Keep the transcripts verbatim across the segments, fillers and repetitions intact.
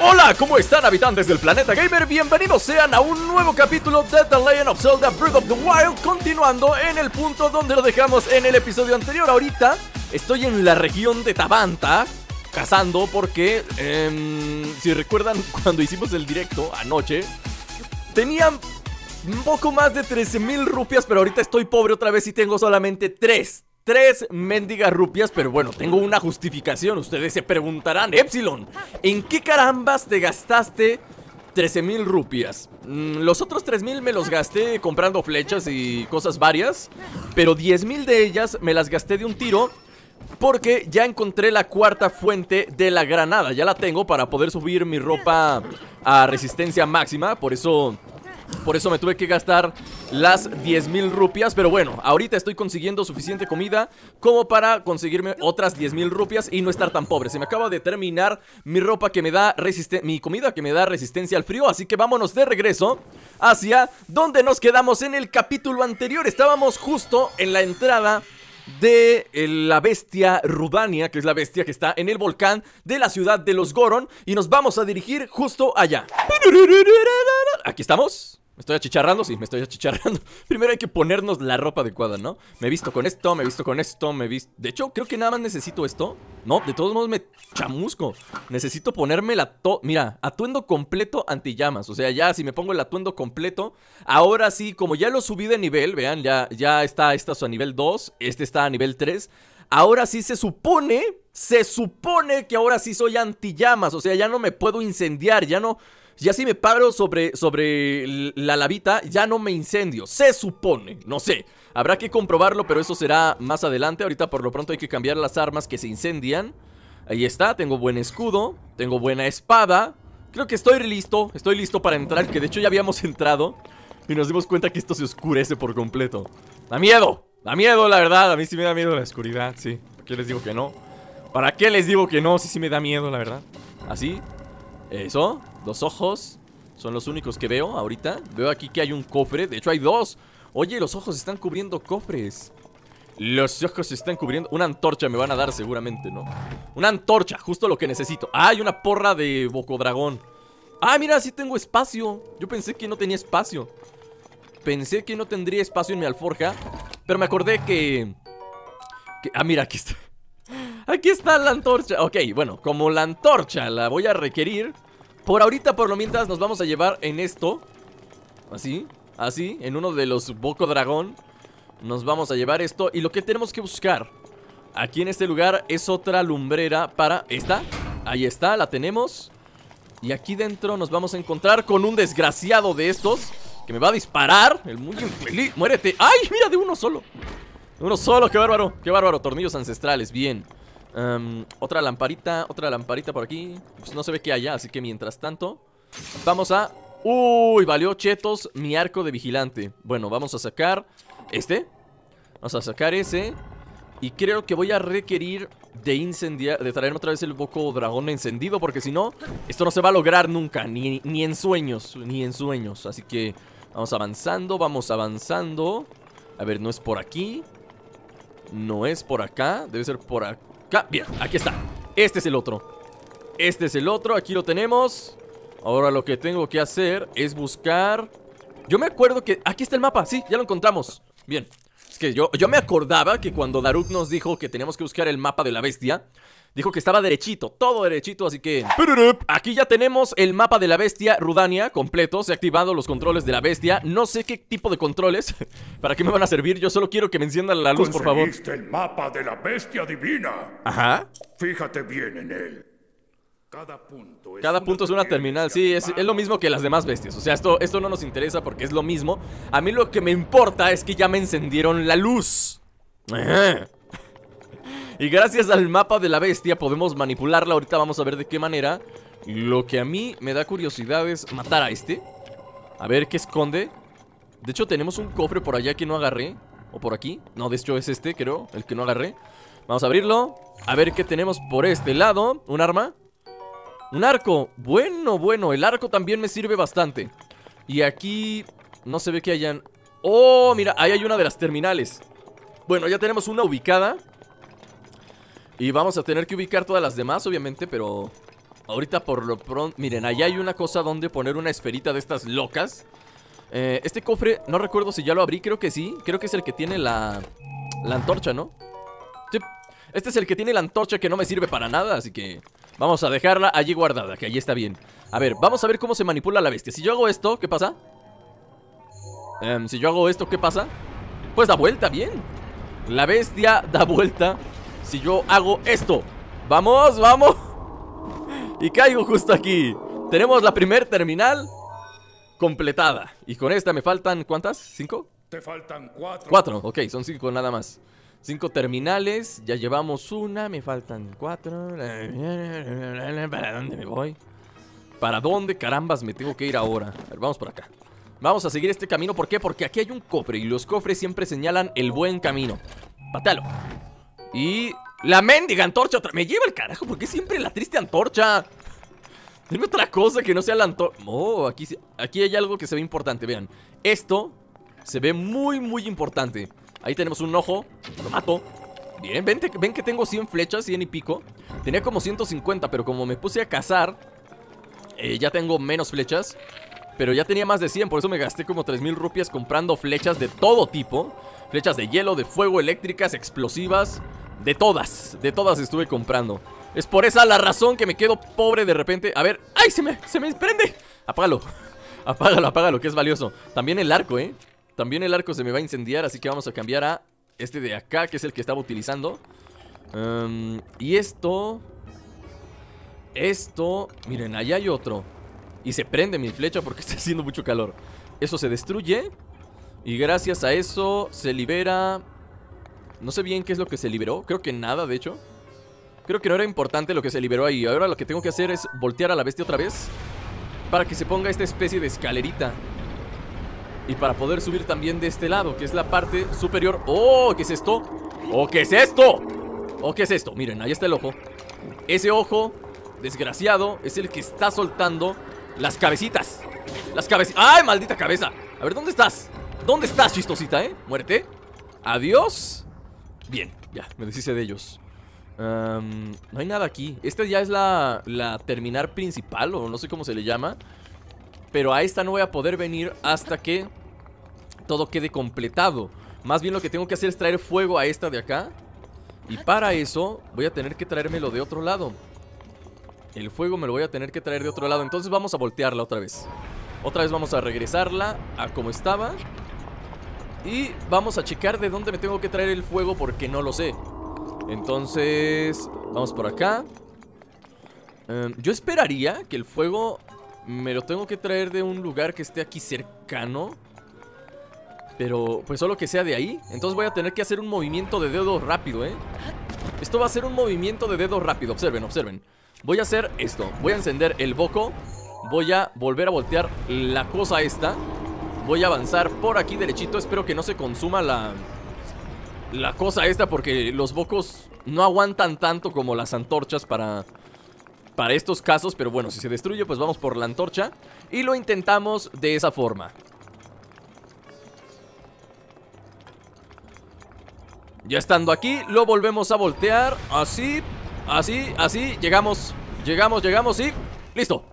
Hola, ¿cómo están, habitantes del planeta gamer? Bienvenidos sean a un nuevo capítulo de The Legend of Zelda Breath of the Wild, continuando en el punto donde lo dejamos en el episodio anterior. Ahorita estoy en la región de Tabanta, cazando porque, eh, si recuerdan, cuando hicimos el directo anoche, tenían un poco más de trece mil rupias, pero ahorita estoy pobre otra vez y tengo solamente tres. Tres mendigas rupias, pero bueno, tengo una justificación. Ustedes se preguntarán, Epsilon, ¿en qué carambas te gastaste trece mil rupias? Mm, los otros tres mil me los gasté comprando flechas y cosas varias, pero diez mil de ellas me las gasté de un tiro porque ya encontré la cuarta fuente de la granada. Ya la tengo para poder subir mi ropa a resistencia máxima, por eso... Por eso me tuve que gastar las diez mil rupias. Pero bueno, ahorita estoy consiguiendo suficiente comida como para conseguirme otras diez mil rupias y no estar tan pobre. Se me acaba de terminar mi ropa que me da resistencia, mi comida que me da resistencia al frío. Así que vámonos de regreso hacia donde nos quedamos en el capítulo anterior. Estábamos justo en la entrada de la bestia Rudania, que es la bestia que está en el volcán de la ciudad de los Goron, y nos vamos a dirigir justo allá. Aquí estamos. ¿Me estoy achicharrando? Sí, me estoy achicharrando. Primero hay que ponernos la ropa adecuada, ¿no? Me he visto con esto, me he visto con esto, me he visto... De hecho, creo que nada más necesito esto. No, de todos modos me chamusco. Necesito ponerme la to... Mira, atuendo completo antillamas. O sea, ya si me pongo el atuendo completo, ahora sí, como ya lo subí de nivel, vean, ya, ya está esta a nivel dos, este está a nivel tres. Ahora sí se supone, se supone que ahora sí soy antillamas. O sea, ya no me puedo incendiar, ya no... Ya si me paro sobre, sobre la lavita, ya no me incendio. Se supone, no sé. Habrá que comprobarlo, pero eso será más adelante. Ahorita por lo pronto hay que cambiar las armas que se incendian. Ahí está, tengo buen escudo, tengo buena espada. Creo que estoy listo, estoy listo para entrar. Que de hecho ya habíamos entrado y nos dimos cuenta que esto se oscurece por completo. Da miedo, da miedo la verdad. A mí sí me da miedo la oscuridad, sí. ¿Para qué les digo que no? ¿Para qué les digo que no? Sí, sí me da miedo la verdad. Así, eso. Los ojos son los únicos que veo ahorita. Veo aquí que hay un cofre. De hecho hay dos. Oye, los ojos están cubriendo cofres. Los ojos están cubriendo. Una antorcha me van a dar seguramente, ¿no? Una antorcha, justo lo que necesito. Ah, hay una porra de bocodragón. Ah, mira, sí tengo espacio. Yo pensé que no tenía espacio. Pensé que no tendría espacio en mi alforja, pero me acordé que... que... Ah, mira, aquí está. Aquí está la antorcha. Ok, bueno, como la antorcha la voy a requerir, por ahorita, por lo mientras, nos vamos a llevar en esto. Así, así, en uno de los bocodragón. Nos vamos a llevar esto. Y lo que tenemos que buscar aquí en este lugar es otra lumbrera para... Esta, ahí está, la tenemos. Y aquí dentro nos vamos a encontrar con un desgraciado de estos que me va a disparar, el muy infeliz. ¡Muérete! ¡Ay, mira, de uno solo! De uno solo, qué bárbaro, qué bárbaro. Tornillos ancestrales, bien. Um, otra lamparita, otra lamparita por aquí. Pues no se ve que haya, así que mientras tanto vamos a... Uy, valió chetos mi arco de vigilante. Bueno, vamos a sacar este. Vamos a sacar ese. Y creo que voy a requerir de incendiar, de traerme otra vez el boco dragón encendido, porque si no, esto no se va a lograr nunca, ni, ni en sueños. Ni en sueños, así que vamos avanzando, vamos avanzando. A ver, no es por aquí. No es por acá, debe ser por acá. Bien, aquí está. Este es el otro. Este es el otro, aquí lo tenemos. Ahora lo que tengo que hacer es buscar... Yo me acuerdo que... Aquí está el mapa, sí, ya lo encontramos. Bien, es que yo, yo me acordaba que cuando Daruk nos dijo que teníamos que buscar el mapa de la bestia, dijo que estaba derechito, todo derechito, así que... Aquí ya tenemos el mapa de la bestia Rudania completo. Se han activado los controles de la bestia. No sé qué tipo de controles, para qué me van a servir. Yo solo quiero que me enciendan la luz, por favor. Conseguiste el mapa de la bestia divina. Ajá. Fíjate bien en él. Cada punto es, Cada punto una, es una terminal, sí, es, es lo mismo que las demás bestias. O sea, esto, esto no nos interesa porque es lo mismo. A mí lo que me importa es que ya me encendieron la luz. Ajá. Y gracias al mapa de la bestia podemos manipularla. Ahorita vamos a ver de qué manera. Lo que a mí me da curiosidad es matar a este. A ver qué esconde. De hecho tenemos un cofre por allá que no agarré. O por aquí, no, de hecho es este, creo, el que no agarré. Vamos a abrirlo, a ver qué tenemos por este lado. Un arma. Un arco, bueno, bueno, el arco también me sirve bastante. Y aquí no se ve que hayan... Oh, mira, ahí hay una de las terminales. Bueno, ya tenemos una ubicada. Y vamos a tener que ubicar todas las demás, obviamente, pero... Ahorita por lo pronto... Miren, allá hay una cosa donde poner una esferita de estas locas. eh, Este cofre, no recuerdo si ya lo abrí, creo que sí. Creo que es el que tiene la... la antorcha, ¿no? Sí. Este es el que tiene la antorcha que no me sirve para nada, así que... vamos a dejarla allí guardada, que allí está bien. A ver, vamos a ver cómo se manipula la bestia. Si yo hago esto, ¿qué pasa? Um, si yo hago esto, ¿qué pasa? Pues da vuelta, bien. La bestia da vuelta. Si yo hago esto, vamos, vamos. Y caigo justo aquí. Tenemos la primer terminal completada. Y con esta me faltan, ¿cuántas? ¿Cinco? Te faltan cuatro. Cuatro, ok, son cinco nada más. Cinco terminales, ya llevamos una, me faltan cuatro. ¿Para dónde me voy? ¿Para dónde carambas me tengo que ir ahora? A ver, vamos por acá. Vamos a seguir este camino, ¿por qué? Porque aquí hay un cofre y los cofres siempre señalan el buen camino. Patalo. Y la mendiga antorcha otra... me lleva el carajo, ¿por qué siempre la triste antorcha? Dime otra cosa que no sea la antorcha. Oh, aquí, aquí hay algo que se ve importante, vean. Esto se ve muy, muy importante. Ahí tenemos un ojo, lo mato. Bien, ven, te, ven que tengo cien flechas, cien y pico. Tenía como ciento cincuenta, pero como me puse a cazar, eh, ya tengo menos flechas. Pero ya tenía más de cien, por eso me gasté como tres mil rupias comprando flechas de todo tipo. Flechas de hielo, de fuego, eléctricas, explosivas. De todas, de todas estuve comprando. Es por esa la razón que me quedo pobre de repente. A ver, ¡ay! Se me, se me prende. Apágalo, apágalo, apágalo, que es valioso. También el arco, ¿eh? También el arco se me va a incendiar, así que vamos a cambiar a este de acá, que es el que estaba utilizando. um, Y esto Esto miren, allá hay otro. Y se prende mi flecha porque está haciendo mucho calor. Eso se destruye. Y gracias a eso se libera. No sé bien qué es lo que se liberó. Creo que nada, de hecho. Creo que no era importante lo que se liberó ahí. Ahora lo que tengo que hacer es voltear a la bestia otra vez para que se ponga esta especie de escalerita y para poder subir también de este lado, que es la parte superior. ¡Oh! ¿Qué es esto? ¡Oh! ¿Qué es esto? ¡Oh! ¿Qué es esto? Miren, ahí está el ojo. Ese ojo, desgraciado, es el que está soltando las cabecitas. Las cabecitas. ¡Ay, maldita cabeza! A ver, ¿dónde estás? ¿Dónde estás, chistosita, eh? Muérete. Adiós. Bien, ya, me deshice de ellos. um, No hay nada aquí. Esta ya es la, la terminal principal, o no sé cómo se le llama. Pero a esta no voy a poder venir hasta que todo quede completado. Más bien lo que tengo que hacer es traer fuego a esta de acá. Y para eso voy a tener que traérmelo de otro lado. El fuego me lo voy a tener que traer de otro lado. Entonces vamos a voltearla otra vez. Otra vez vamos a regresarla a como estaba. Y vamos a checar de dónde me tengo que traer el fuego porque no lo sé. Entonces vamos por acá. um, Yo esperaría que el fuego... me lo tengo que traer de un lugar que esté aquí cercano, pero pues solo que sea de ahí. Entonces voy a tener que hacer un movimiento de dedo rápido, ¿eh? Esto va a ser un movimiento de dedo rápido. Observen, observen. Voy a hacer esto. Voy a encender el boco. Voy a volver a voltear la cosa esta. Voy a avanzar por aquí derechito. Espero que no se consuma la... la cosa esta, porque los bocos no aguantan tanto como las antorchas para... para estos casos, pero bueno, si se destruye, pues vamos por la antorcha y lo intentamos de esa forma. Ya estando aquí, lo volvemos a voltear. Así, así, así. Llegamos, llegamos, llegamos y... ¡listo!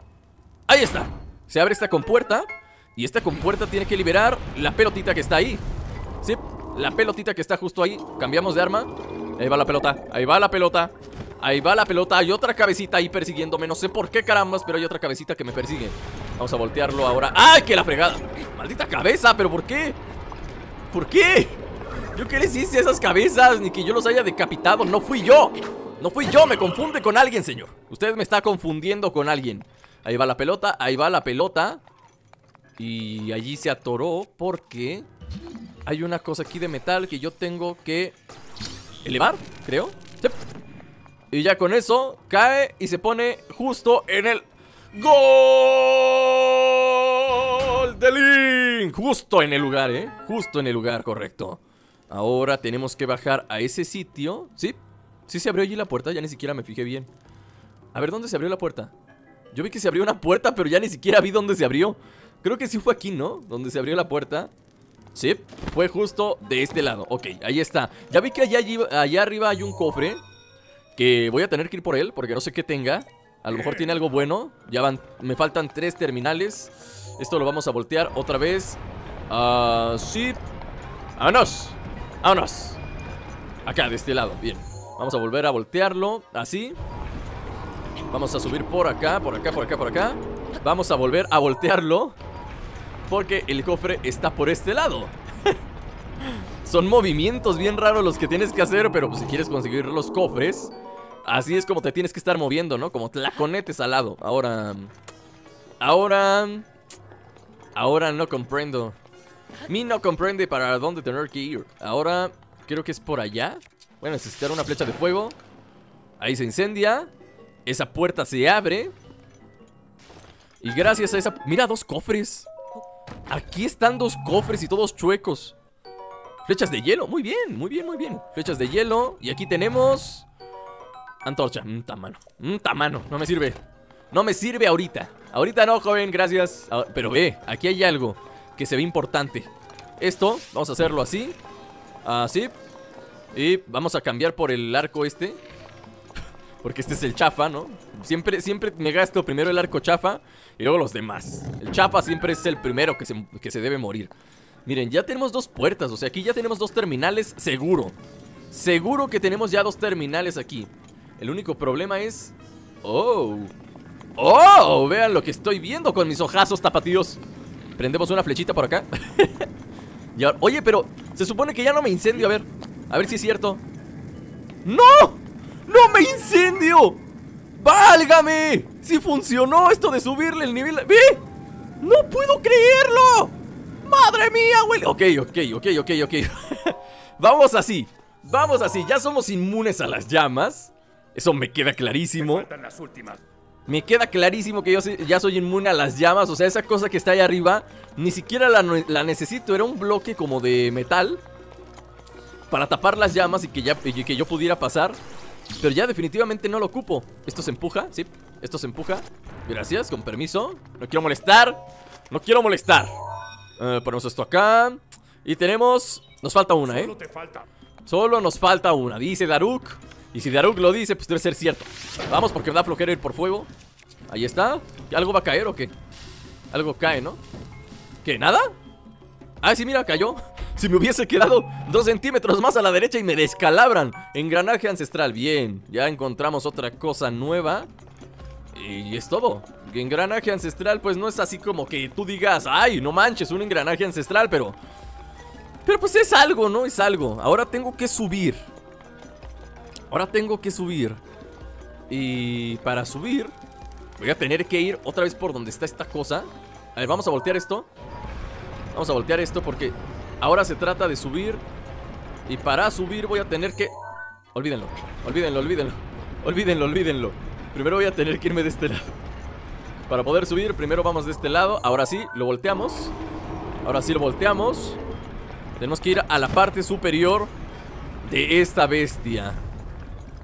¡Ahí está! Se abre esta compuerta y esta compuerta tiene que liberar la pelotita que está ahí. Sí, la pelotita que está justo ahí. Cambiamos de arma. Ahí va la pelota, ahí va la pelota. Ahí va la pelota, hay otra cabecita ahí persiguiéndome. No sé por qué carambas, pero hay otra cabecita que me persigue. Vamos a voltearlo ahora. ¡Ay, que la fregada! ¡Maldita cabeza! ¿Pero por qué? ¿Por qué? ¿Yo qué les hice a esas cabezas? Ni que yo los haya decapitado, no fui yo. No fui yo, me confunde con alguien, señor. Usted me está confundiendo con alguien. Ahí va la pelota, ahí va la pelota. Y allí se atoró porque hay una cosa aquí de metal que yo tengo que elevar, creo. Sí. Y ya con eso, cae y se pone justo en el... ¡gol de Link! Justo en el lugar, ¿eh? Justo en el lugar, correcto. Ahora tenemos que bajar a ese sitio. ¿Sí? ¿Sí se abrió allí la puerta? Ya ni siquiera me fijé bien. A ver, ¿dónde se abrió la puerta? Yo vi que se abrió una puerta, pero ya ni siquiera vi dónde se abrió. Creo que sí fue aquí, ¿no? Donde se abrió la puerta. Sí, fue justo de este lado. Ok, ahí está. Ya vi que allá, allá arriba hay un cofre. Que voy a tener que ir por él porque no sé qué tenga. A lo mejor tiene algo bueno. Ya van, me faltan tres terminales. Esto lo vamos a voltear otra vez. Ah, uh, sí. Vámonos, vámonos. Acá, de este lado, bien. Vamos a volver a voltearlo, así. Vamos a subir por acá, por acá, por acá, por acá. Vamos a volver a voltearlo, porque el cofre está por este lado. Son movimientos bien raros los que tienes que hacer, pero pues si quieres conseguir los cofres, así es como te tienes que estar moviendo, ¿no? Como tlaconetes al lado. Ahora... Ahora... Ahora no comprendo. Mi no comprende para dónde tener que ir. Ahora creo que es por allá. Voy a necesitar una flecha de fuego. Ahí se incendia. Esa puerta se abre. Y gracias a esa... Mira, dos cofres. Aquí están dos cofres y todos chuecos. Flechas de hielo, muy bien, muy bien, muy bien. Flechas de hielo, y aquí tenemos antorcha, un tamano. Un tamano, no me sirve. No me sirve ahorita, ahorita no, joven, gracias. Pero ve, aquí hay algo que se ve importante. Esto, vamos a hacerlo así. Así. Y vamos a cambiar por el arco este, porque este es el chafa, ¿no? Siempre, siempre me gasto primero el arco chafa y luego los demás. El chafa siempre es el primero que se, que se debe morir. Miren, ya tenemos dos puertas, o sea, aquí ya tenemos dos terminales, seguro. Seguro que tenemos ya dos terminales aquí. El único problema es... ¡Oh! ¡Oh! Vean lo que estoy viendo con mis ojazos tapatíos. Prendemos una flechita por acá. Y ahora... Oye, pero se supone que ya no me incendio, a ver. A ver si es cierto. ¡No! ¡No me incendio! ¡Válgame! ¡Sí funcionó esto de subirle el nivel! ¡Ve! ¡No puedo creerlo! ¡Madre mía, güey! Ok, ok, ok, ok, ok. Vamos así, vamos así. Ya somos inmunes a las llamas. Eso me queda clarísimo. Me queda clarísimo que yo ya soy inmune a las llamas. O sea, esa cosa que está ahí arriba, ni siquiera la, la necesito. Era un bloque como de metal para tapar las llamas y que, ya, y que yo pudiera pasar. Pero ya definitivamente no lo ocupo. Esto se empuja, sí, esto se empuja. Gracias, con permiso. No quiero molestar, no quiero molestar. Uh, ponemos esto acá. Y tenemos... Nos falta una, ¿eh? Solo, te falta. Solo nos falta una, dice Daruk. Y si Daruk lo dice, pues debe ser cierto. Vamos, porque me da flojera ir por fuego. Ahí está. ¿Algo va a caer o qué? Algo cae, ¿no? ¿Qué? ¿Nada? Ah, sí, mira, cayó. Si me hubiese quedado dos centímetros más a la derecha y me descalabran. Engranaje ancestral, bien. Ya encontramos otra cosa nueva. Y es todo. Engranaje ancestral, pues no es así como que tú digas, ay, no manches, un engranaje ancestral, pero... Pero pues es algo, ¿no? Es algo. Ahora tengo que subir. Ahora tengo que subir. Y para subir voy a tener que ir otra vez por donde está esta cosa. A ver, vamos a voltear esto. Vamos a voltear esto porque ahora se trata de subir. Y para subir voy a tener que... Olvídenlo, olvídenlo, olvídenlo. Olvídenlo, olvídenlo. Primero voy a tener que irme de este lado. Para poder subir, primero vamos de este lado. Ahora sí, lo volteamos. Ahora sí lo volteamos. Tenemos que ir a la parte superior de esta bestia.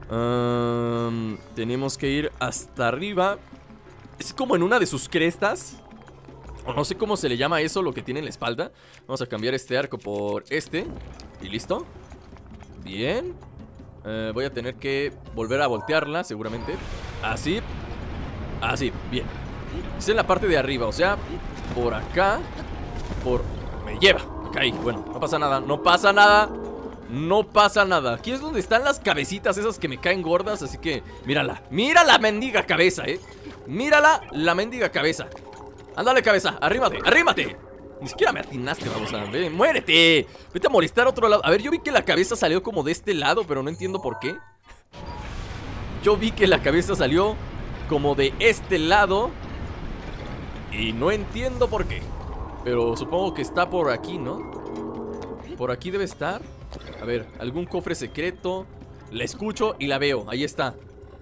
um, Tenemos que ir hasta arriba. Es como en una de sus crestas, o no sé cómo se le llama eso, lo que tiene en la espalda. Vamos a cambiar este arco por este. Y listo. Bien. uh, Voy a tener que volver a voltearla seguramente. Así. Así, bien. Es en la parte de arriba, o sea, por acá. Por... Me lleva. Caí, okay, bueno, no pasa nada, no pasa nada. No pasa nada. Aquí es donde están las cabecitas esas que me caen gordas. Así que, mírala, mira la mendiga cabeza, eh. Mírala, la mendiga cabeza. Ándale, cabeza, arrímate, arrímate. Ni siquiera me atinaste, vamos a ver. Muérete, vete a molestar a otro lado. A ver, yo vi que la cabeza salió como de este lado, pero no entiendo por qué. Yo vi que la cabeza salió como de este lado y no entiendo por qué. Pero supongo que está por aquí, ¿no? Por aquí debe estar. A ver, algún cofre secreto. La escucho y la veo, ahí está.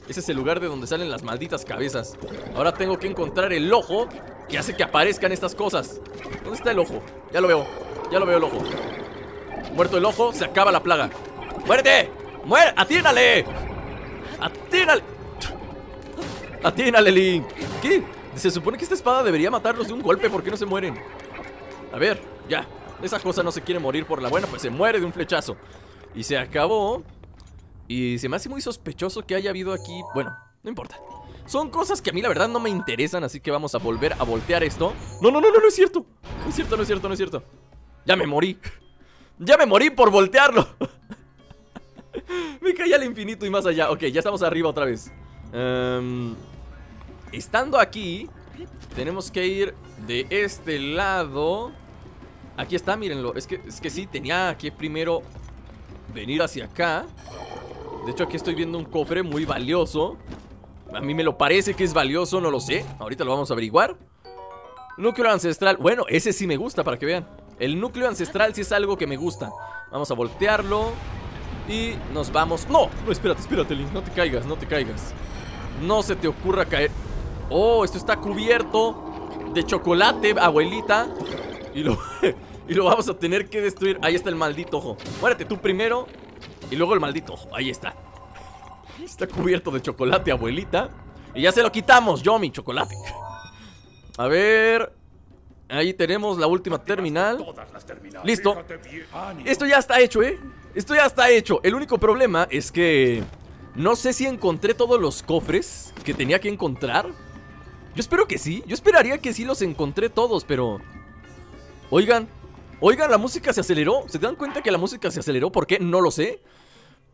Ese es el lugar de donde salen las malditas cabezas. Ahora tengo que encontrar el ojo que hace que aparezcan estas cosas. ¿Dónde está el ojo? Ya lo veo, ya lo veo el ojo. Muerto el ojo, se acaba la plaga. ¡Muérete! ¡Muere! ¡Atínale! ¡Atínale! Atínale, Link. ¿Qué? Se supone que esta espada debería matarlos de un golpe. ¿Por qué no se mueren? A ver, ya. Esa cosa no se quiere morir por la buena. Pues se muere de un flechazo. Y se acabó. Y se me hace muy sospechoso que haya habido aquí... Bueno, no importa. Son cosas que a mí la verdad no me interesan, así que vamos a volver a voltear esto. No, no, no, no, no es cierto. No es cierto, no es cierto, no es cierto. Ya me morí. Ya me morí por voltearlo. Me caí al infinito y más allá. Ok, ya estamos arriba otra vez. um, Estando aquí, tenemos que ir de este lado. Aquí está, mírenlo. Es que, es que sí, tenía que primero venir hacia acá. De hecho, aquí estoy viendo un cofre muy valioso. A mí me lo parece que es valioso, no lo sé. Ahorita lo vamos a averiguar. Núcleo ancestral. Bueno, ese sí me gusta, para que vean. El núcleo ancestral sí es algo que me gusta. Vamos a voltearlo y nos vamos. ¡No! No, espérate, espérate, Link. No te caigas, no te caigas. No se te ocurra caer. Oh, esto está cubierto de chocolate, abuelita. Y lo, y lo vamos a tener que destruir. Ahí está el maldito ojo. Muérete tú primero y luego el maldito ojo. Ahí está. Está cubierto de chocolate, abuelita. Y ya se lo quitamos, yo mi chocolate. A ver. Ahí tenemos la última terminal. Listo. Esto ya está hecho, eh. Esto ya está hecho. El único problema es que no sé si encontré todos los cofres que tenía que encontrar. Yo espero que sí. Yo esperaría que sí los encontré todos, pero... Oigan, oigan, la música se aceleró. ¿Se dan cuenta que la música se aceleró? ¿Por qué? No lo sé.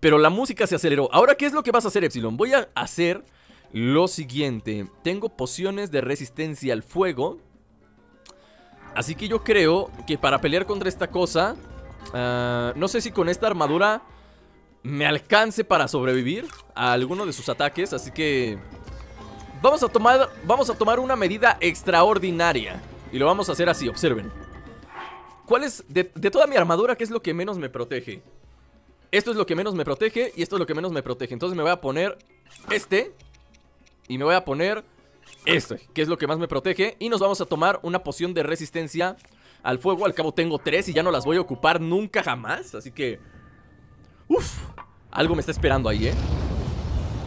Pero la música se aceleró. Ahora, ¿qué es lo que vas a hacer, Epsilon? Voy a hacer lo siguiente. Tengo pociones de resistencia al fuego, así que yo creo que para pelear contra esta cosa, uh, no sé si con esta armadura me alcance para sobrevivir a alguno de sus ataques. Así que vamos a tomar, vamos a tomar una medida extraordinaria. Y lo vamos a hacer así, observen. ¿Cuál es, de, de toda mi armadura, qué es lo que menos me protege? Esto es lo que menos me protege y esto es lo que menos me protege. Entonces me voy a poner este y me voy a poner este, que es lo que más me protege. Y nos vamos a tomar una poción de resistencia al fuego. Al cabo tengo tres y ya no las voy a ocupar nunca jamás. Así que... Uf, algo me está esperando ahí, ¿eh?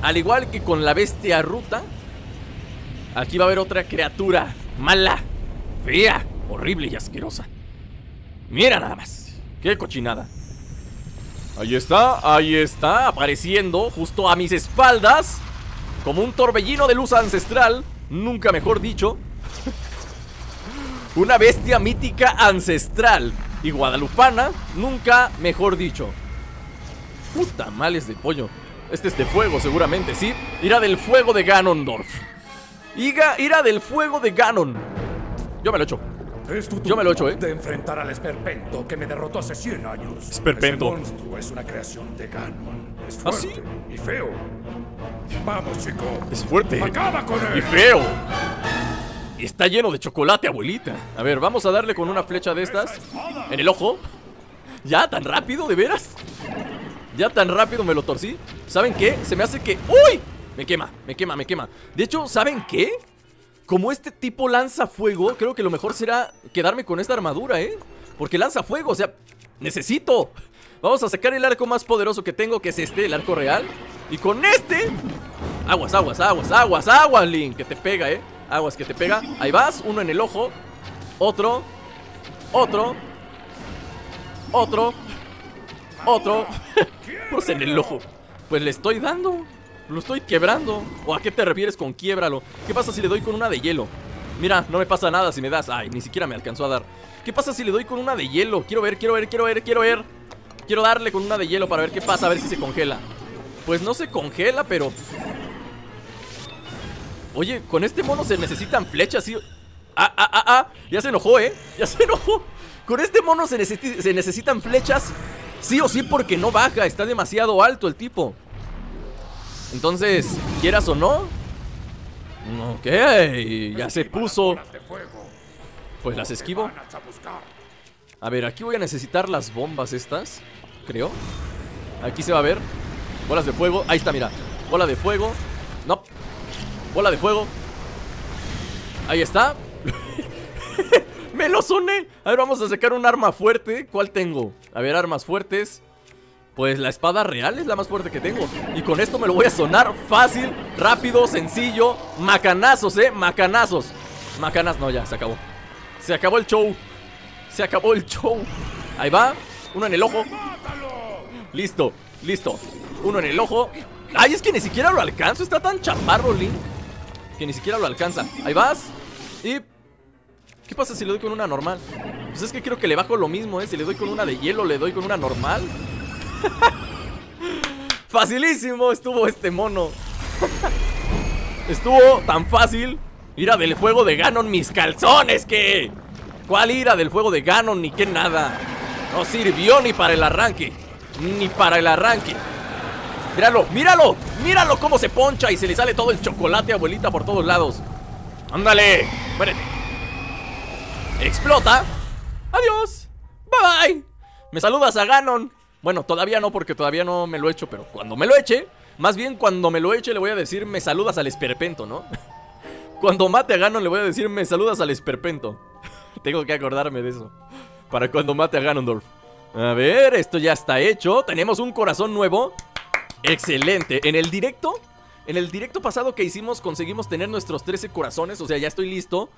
Al igual que con la bestia ruta, aquí va a haber otra criatura mala, fea, horrible y asquerosa. Mira nada más, qué cochinada. Ahí está, ahí está, apareciendo justo a mis espaldas, como un torbellino de luz ancestral, nunca mejor dicho. Una bestia mítica ancestral y guadalupana, nunca mejor dicho. Puta, males de pollo. Este es de fuego seguramente, ¿sí? Irá del fuego de Ganondorf. Iga, irá del fuego de Ganon. Yo me lo echo. Es tu turno. Yo me lo echo, eh. De enfrentar al esperpento que me derrotó hace cien años. Esperpento. Ese monstruo es una creación de Ganon. Es fuerte, ¿ah, sí? Y feo. Vamos, chico. Es fuerte. Acaba con él. Y feo. Y está lleno de chocolate, abuelita. A ver, vamos a darle con una flecha de estas en el ojo. ¿Ya tan rápido, de veras? Ya tan rápido me lo torcí. ¿Saben qué? Se me hace que... ¡Uy! Me quema, me quema, me quema. De hecho, ¿saben qué? Como este tipo lanza fuego, creo que lo mejor será quedarme con esta armadura, ¿eh? Porque lanza fuego, o sea, necesito. Vamos a sacar el arco más poderoso que tengo, que es este, el arco real. Y con este... Aguas, aguas, aguas, aguas, aguas, Link, que te pega, ¿eh? Aguas, que te pega. Ahí vas, uno en el ojo. Otro. Otro. Otro. Otro. Pues en el ojo. Pues le estoy dando. Lo estoy quebrando. ¿O a qué te refieres con quiebralo? ¿Qué pasa si le doy con una de hielo? Mira, no me pasa nada si me das. Ay, ni siquiera me alcanzó a dar. ¿Qué pasa si le doy con una de hielo? Quiero ver, quiero ver, quiero ver, quiero ver. Quiero darle con una de hielo para ver qué pasa. A ver si se congela. Pues no se congela, pero... Oye, con este mono se necesitan flechas, ¿sí? Ah, ah, ah, ah. Ya se enojó, ¿eh? Ya se enojó. Con este mono se, neces se necesitan flechas sí o sí, porque no baja. Está demasiado alto el tipo. Entonces, quieras o no. Ok, ya se puso. Pues las esquivo. A ver, aquí voy a necesitar las bombas estas, creo. Aquí se va a ver. Bolas de fuego, ahí está, mira. Bola de fuego, no. Bola de fuego. Ahí está. Me lo soné. A ver, vamos a sacar un arma fuerte. ¿Cuál tengo? A ver, armas fuertes. Pues la espada real es la más fuerte que tengo. Y con esto me lo voy a sonar fácil, rápido, sencillo. Macanazos, eh, macanazos. Macanazos, no, ya, se acabó. Se acabó el show. Se acabó el show. Ahí va, uno en el ojo. Listo, listo. Listo, uno en el ojo. Ay, es que ni siquiera lo alcanzo, está tan chaparro, Link. que ni siquiera lo alcanza. Ahí vas. Y... ¿qué pasa si le doy con una normal? Pues es que creo que le bajo lo mismo, ¿eh? Si le doy con una de hielo, le doy con una normal. Facilísimo estuvo este mono. Estuvo tan fácil. Ira del fuego de Ganon, mis calzones, ¿qué? ¿Cuál ira del fuego de Ganon? Ni qué nada. No sirvió ni para el arranque. Ni para el arranque. Míralo, míralo, míralo cómo se poncha y se le sale todo el chocolate, abuelita, por todos lados. Ándale, muérete. Explota. Adiós. Bye bye. Me saludas a Ganon. Bueno, todavía no, porque todavía no me lo he hecho, pero cuando me lo eche, más bien cuando me lo eche le voy a decir me saludas al esperpento, ¿no? Cuando mate a Ganon le voy a decir me saludas al esperpento. Tengo que acordarme de eso para cuando mate a Ganondorf. A ver, esto ya está hecho. Tenemos un corazón nuevo. Excelente, en el directo En el directo pasado que hicimos conseguimos tener nuestros trece corazones, o sea, ya estoy listo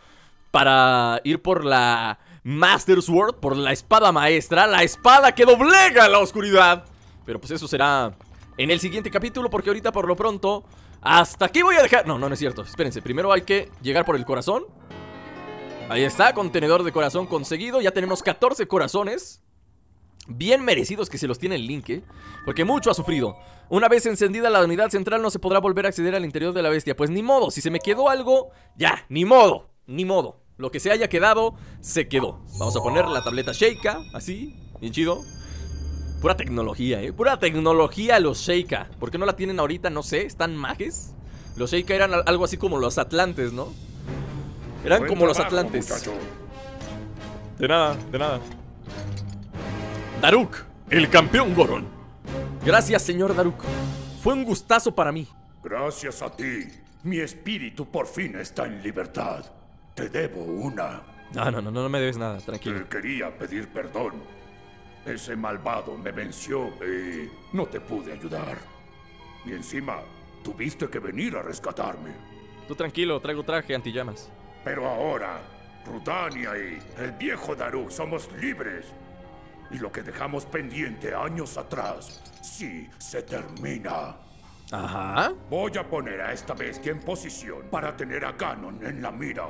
para ir por la Master Sword, por la espada maestra, la espada que doblega la oscuridad. Pero pues eso será en el siguiente capítulo, porque ahorita por lo pronto hasta aquí voy a dejar. No, no, no es cierto, espérense, primero hay que llegar por el corazón. Ahí está, contenedor de corazón conseguido. Ya tenemos catorce corazones. Bien merecidos que se los tiene el Link, ¿eh? Porque mucho ha sufrido. Una vez encendida la unidad central no se podrá volver a acceder al interior de la bestia. Pues ni modo, si se me quedó algo, ya, ni modo, ni modo. Lo que se haya quedado, se quedó. Vamos a poner la tableta Sheikah, así, bien chido. Pura tecnología, ¿eh? Pura tecnología los Sheikah. ¿Por qué no la tienen ahorita? No sé, ¿están majes? Los Sheikah eran algo así como los Atlantes, ¿no? Eran Buen como trabajo, los Atlantes muchacho. De nada, de nada. Daruk, el campeón Goron. Gracias, señor Daruk. Fue un gustazo para mí. Gracias a ti, mi espíritu por fin está en libertad. Te debo una. No, no, no, no me debes nada, tranquilo. Te quería pedir perdón. Ese malvado me venció y no te pude ayudar. Y encima, tuviste que venir a rescatarme. Tú tranquilo, traigo traje antillamas. Pero ahora, Rudania y el viejo Daruk somos libres. Y lo que dejamos pendiente años atrás, sí, se termina. Ajá. Voy a poner a esta bestia en posición para tener a Ganon en la mira.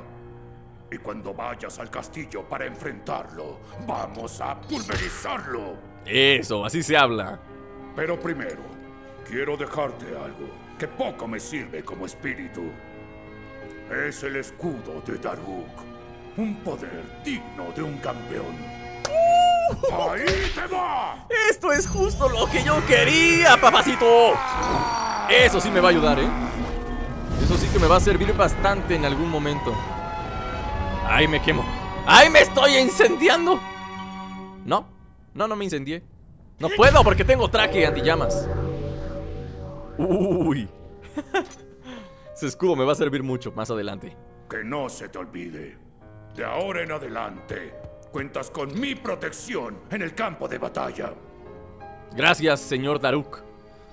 Y cuando vayas al castillo para enfrentarlo, vamos a pulverizarlo. Eso, así se habla. Pero primero, quiero dejarte algo que poco me sirve como espíritu. Es el escudo de Daruk. Un poder digno de un campeón. ¡Ahí te va! Esto es justo lo que yo quería, papacito. Eso sí me va a ayudar, ¿eh? Eso sí que me va a servir bastante en algún momento. ¡Ay, me quemo! ¡Ay, me estoy incendiando! No, no, no me incendié. No puedo porque tengo traje antillamas. ¡Uy! Ese escudo me va a servir mucho más adelante. Que no se te olvide. De ahora en adelante cuentas con mi protección en el campo de batalla. Gracias, señor Daruk.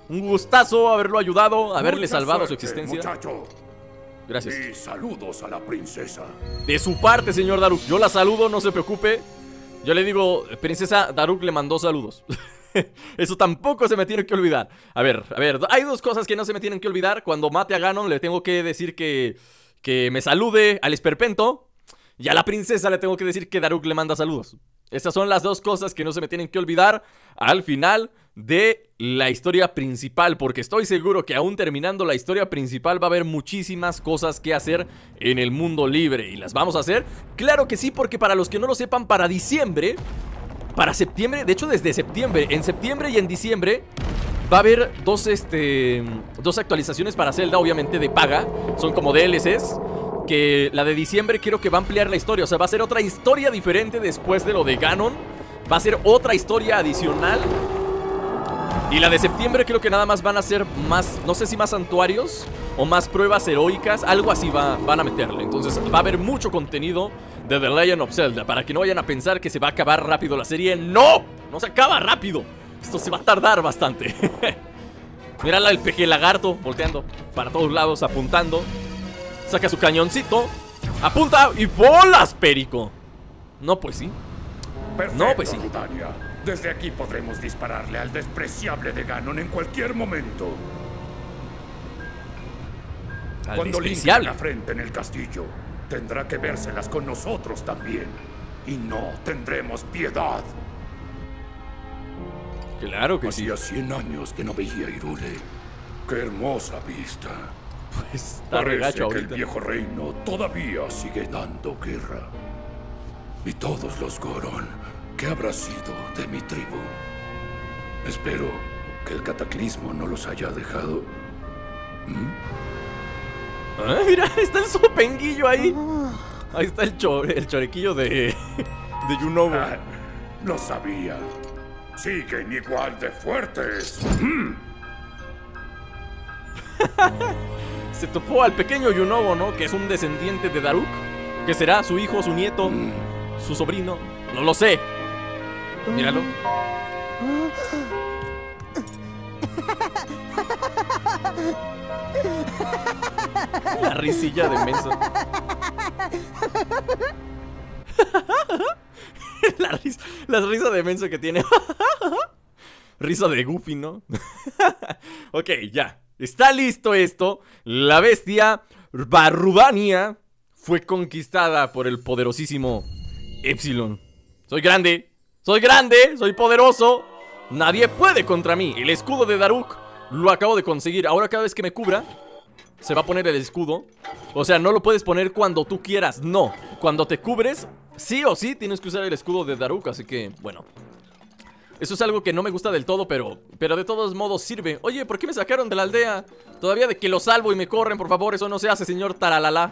Un gustazo haberlo ayudado, haberle Mucha salvado suerte, su existencia. Muchacho. Gracias. Y saludos a la princesa. De su parte, señor Daruk. Yo la saludo, no se preocupe. Yo le digo, princesa, Daruk le mandó saludos. Eso tampoco se me tiene que olvidar. A ver, a ver, hay dos cosas que no se me tienen que olvidar. Cuando mate a Ganon le tengo que decir que, que me salude al esperpento. Y a la princesa le tengo que decir que Daruk le manda saludos. Estas son las dos cosas que no se me tienen que olvidar al final de la historia principal, porque estoy seguro que aún terminando la historia principal va a haber muchísimas cosas que hacer en el mundo libre. ¿Y las vamos a hacer? Claro que sí, porque para los que no lo sepan, para diciembre, para septiembre, de hecho desde septiembre, en septiembre y en diciembre va a haber dos, este, dos actualizaciones para Zelda, obviamente de paga. Son como D L Cs. Que la de diciembre creo que va a ampliar la historia. O sea, va a ser otra historia diferente después de lo de Ganon. Va a ser otra historia adicional. Y la de septiembre creo que nada más van a ser más, no sé si más santuarios o más pruebas heroicas. Algo así va, van a meterle. Entonces va a haber mucho contenido de The Legend of Zelda. Para que no vayan a pensar que se va a acabar rápido la serie. ¡No! No se acaba rápido. Esto se va a tardar bastante. Mirá el peje lagarto volteando para todos lados, apuntando. Saca su cañoncito, apunta y bolas, perico. No, pues sí. Perfecto, no, pues sí. Rudania. Desde aquí podremos dispararle al despreciable de Ganon en cualquier momento. Cuando limpie la frente en el castillo, tendrá que vérselas con nosotros también. Y no tendremos piedad. Claro que sí. Hacía cien años que no veía Hyrule. ¡Qué hermosa vista! Pues está regacho ahorita. Parece que el viejo reino todavía sigue dando guerra. Y todos los Goron, ¿qué habrá sido de mi tribu? Espero que el cataclismo no los haya dejado. ¿Mm? Ah, mira, está el sopenguillo ahí. Ahí está el, cho el chorequillo de, de Yunobo. Ah, lo sabía. Siguen igual de fuertes. Mm. Se topó al pequeño Yunobo, ¿no? Que es un descendiente de Daruk. Que será su hijo, su nieto, mm. su sobrino. No lo sé. Míralo. La risilla de menso. La risa, la risa de menso que tiene. Risa de Goofy, ¿no? Ok, ya. Está listo esto. La bestia Rudania fue conquistada por el poderosísimo Epsilon. Soy grande, soy grande, soy poderoso. Nadie puede contra mí. El escudo de Daruk lo acabo de conseguir. Ahora cada vez que me cubra se va a poner el escudo. O sea, no lo puedes poner cuando tú quieras, no. Cuando te cubres, sí o sí tienes que usar el escudo de Daruk. Así que, bueno, eso es algo que no me gusta del todo, pero pero de todos modos sirve. Oye, ¿por qué me sacaron de la aldea? Todavía de que lo salvo y me corren, por favor, eso no se hace, señor Taralala.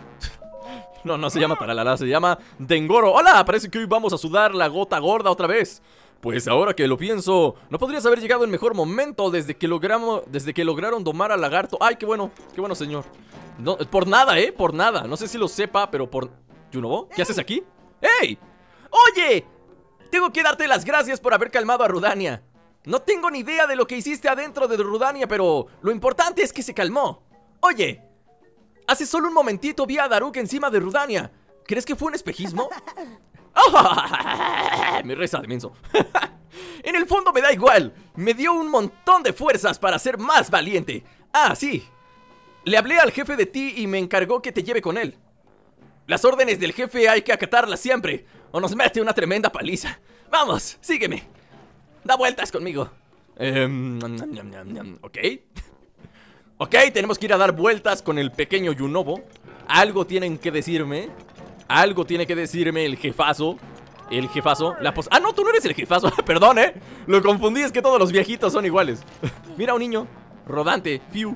No, no se llama Taralala, se llama Dengoro. Hola, parece que hoy vamos a sudar la gota gorda otra vez. Pues ahora que lo pienso, no podrías haber llegado en mejor momento desde que logramos, desde que lograron domar al lagarto. Ay, qué bueno, qué bueno, señor. No, por nada, eh, por nada. No sé si lo sepa, pero por... ¿Yunobo? ¿Qué haces aquí? ¡Ey! ¡Oye! Tengo que darte las gracias por haber calmado a Rudania. No tengo ni idea de lo que hiciste adentro de Rudania, pero lo importante es que se calmó. Oye, hace solo un momentito vi a Daruk encima de Rudania. ¿Crees que fue un espejismo? Oh, mi risa de menso. En el fondo me da igual. Me dio un montón de fuerzas para ser más valiente. Ah, sí. Le hablé al jefe de ti y me encargó que te lleve con él. Las órdenes del jefe hay que acatarlas siempre, o nos mete una tremenda paliza. Vamos, sígueme. Da vueltas conmigo. Eh, ok. Ok, tenemos que ir a dar vueltas con el pequeño Yunobo. Algo tienen que decirme. Algo tiene que decirme el jefazo. El jefazo. La pos ah, no, tú no eres el jefazo. Perdón, eh. Lo confundí, es que todos los viejitos son iguales. Mira, un niño rodante. Fiu.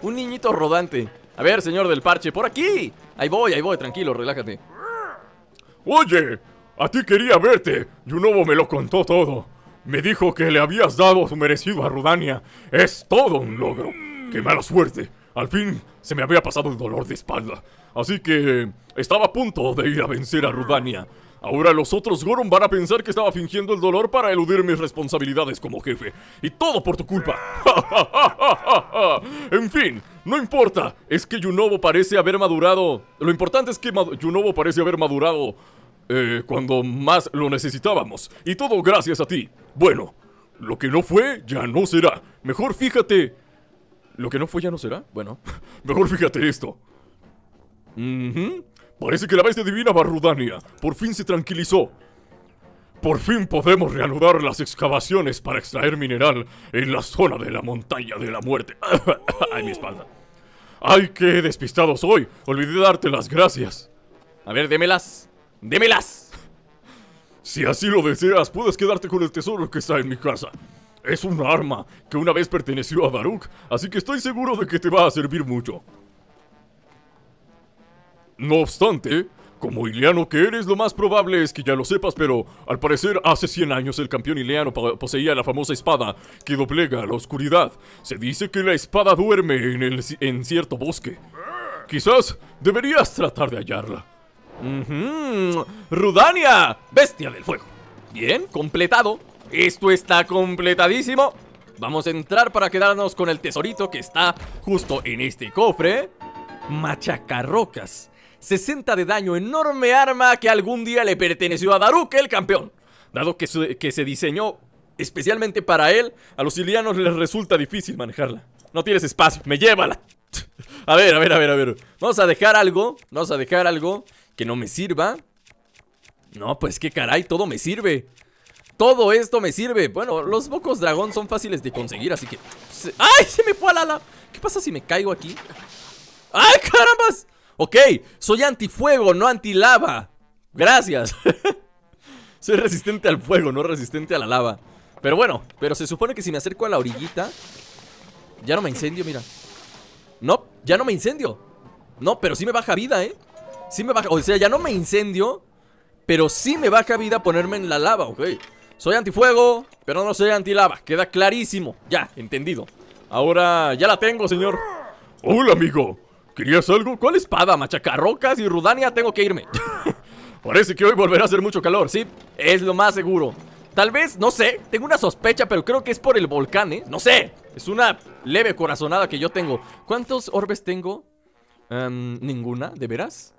Un niñito rodante. A ver, señor del parche, por aquí. Ahí voy, ahí voy, tranquilo, relájate. Oye, a ti quería verte. Yunobo me lo contó todo. Me dijo que le habías dado su merecido a Rudania. Es todo un logro. Qué mala suerte. Al fin se me había pasado el dolor de espalda. Así que estaba a punto de ir a vencer a Rudania. Ahora los otros Goron van a pensar que estaba fingiendo el dolor para eludir mis responsabilidades como jefe. Y todo por tu culpa. En fin, no importa. Es que Yunobo parece haber madurado. Lo importante es que Yunobo parece haber madurado eh, cuando más lo necesitábamos. Y todo gracias a ti. Bueno, lo que no fue ya no será. Mejor fíjate. ¿Lo que no fue ya no será? Bueno, mejor fíjate esto. Uh-huh. Parece que la bestia divina Rudania por fin se tranquilizó. Por fin podemos reanudar las excavaciones para extraer mineral en la zona de la montaña de la muerte. Ay, mi espalda. Ay, qué despistado soy. Olvidé darte las gracias. A ver, démelas. ¡Démelas! Si así lo deseas, puedes quedarte con el tesoro que está en mi casa. Es un arma que una vez perteneció a Daruk, así que estoy seguro de que te va a servir mucho. No obstante, como Hyliano que eres, lo más probable es que ya lo sepas, pero al parecer hace cien años el campeón Hyliano poseía la famosa espada que doblega la oscuridad. Se dice que la espada duerme en, el, en cierto bosque. Quizás deberías tratar de hallarla. Uh-huh. ¡Rudania! ¡Bestia del fuego! Bien, completado. Esto está completadísimo. Vamos a entrar para quedarnos con el tesorito que está justo en este cofre. Machacarrocas, sesenta de daño, enorme arma que algún día le perteneció a Daruk, el campeón. Dado que, su, que se diseñó especialmente para él, a los Hylianos les resulta difícil manejarla. No tienes espacio, me llévala. A ver, a ver, a ver, a ver. Vamos a dejar algo. Vamos a dejar algo que no me sirva. No, pues qué caray, todo me sirve. Todo esto me sirve. Bueno, los bocos dragón son fáciles de conseguir, así que... ¡Ay! Se me fue al ala. ¿Qué pasa si me caigo aquí? ¡Ay, carambas! Ok, soy antifuego, no antilava. Gracias. Soy resistente al fuego, no resistente a la lava. Pero bueno, pero se supone que si me acerco a la orillita ya no me incendio, mira. No, ya no me incendio. No, pero sí me baja vida, eh. Sí me baja, o sea, ya no me incendio, pero sí me baja vida ponerme en la lava, ok. Soy antifuego, pero no soy antilava. Queda clarísimo, ya, entendido. Ahora ya la tengo, señor. Hola, amigo. ¿Querías algo? ¿Cuál espada? Machacarrocas y Rudania, tengo que irme. Parece que hoy volverá a hacer mucho calor, ¿sí? Es lo más seguro. Tal vez, no sé, tengo una sospecha, pero creo que es por el volcán, ¿eh? No sé, es una leve corazonada que yo tengo. ¿Cuántos orbes tengo? Um, ¿Ninguna? ¿De veras?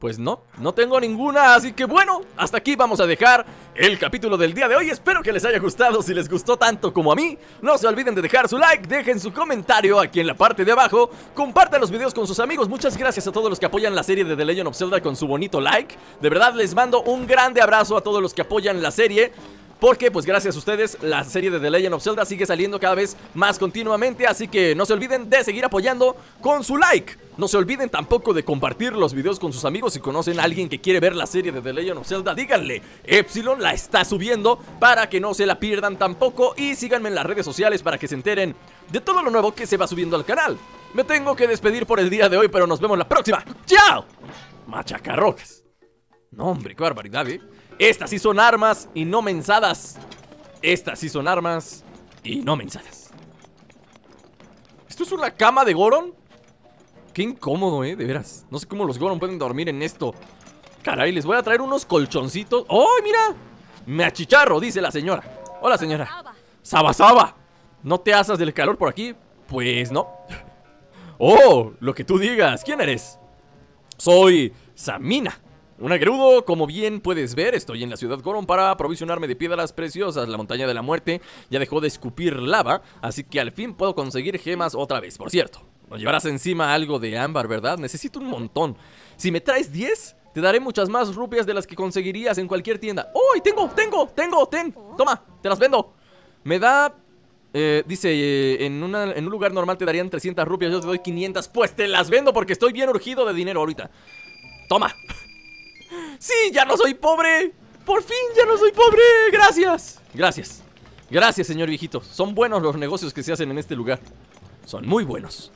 Pues no, no tengo ninguna, así que bueno, hasta aquí vamos a dejar el capítulo del día de hoy. Espero que les haya gustado, si les gustó tanto como a mí, no se olviden de dejar su like, dejen su comentario aquí en la parte de abajo, compartan los videos con sus amigos. Muchas gracias a todos los que apoyan la serie de The Legend of Zelda con su bonito like. De verdad les mando un grande abrazo a todos los que apoyan la serie, porque pues gracias a ustedes la serie de The Legend of Zelda sigue saliendo cada vez más continuamente. Así que no se olviden de seguir apoyando con su like. No se olviden tampoco de compartir los videos con sus amigos. Si conocen a alguien que quiere ver la serie de The Legend of Zelda, díganle, Epsilon la está subiendo para que no se la pierdan tampoco. Y síganme en las redes sociales para que se enteren de todo lo nuevo que se va subiendo al canal. Me tengo que despedir por el día de hoy, pero nos vemos la próxima. ¡Chao! Machacarrocas. No, hombre, qué barbaridad, eh. Estas sí son armas y no mensadas. Estas sí son armas y no mensadas. ¿Esto es una cama de Goron? Qué incómodo, eh, de veras. No sé cómo los Goron pueden dormir en esto. Caray, les voy a traer unos colchoncitos. ¡Ay, ¡Oh, mira! Me achicharro, dice la señora. Hola, señora. Saba, saba. ¿No te asas del calor por aquí? Pues no. Oh, lo que tú digas. ¿Quién eres? Soy Samina. Un agrudo, como bien puedes ver, estoy en la ciudad Goron para aprovisionarme de piedras preciosas. La montaña de la muerte ya dejó de escupir lava, así que al fin puedo conseguir gemas otra vez. Por cierto, nos llevarás encima algo de ámbar, ¿verdad? Necesito un montón. Si me traes diez, te daré muchas más rupias de las que conseguirías en cualquier tienda. ¡Oh, y tengo, tengo, tengo, ten! Toma, te las vendo. Me da... Eh, dice, eh, en, una, en un lugar normal te darían trescientas rupias, yo te doy quinientas. Pues te las vendo porque estoy bien urgido de dinero ahorita. Toma. ¡Sí! ¡Ya no soy pobre! ¡Por fin ya no soy pobre! ¡Gracias! Gracias. Gracias, señor viejito. Son buenos los negocios que se hacen en este lugar. Son muy buenos.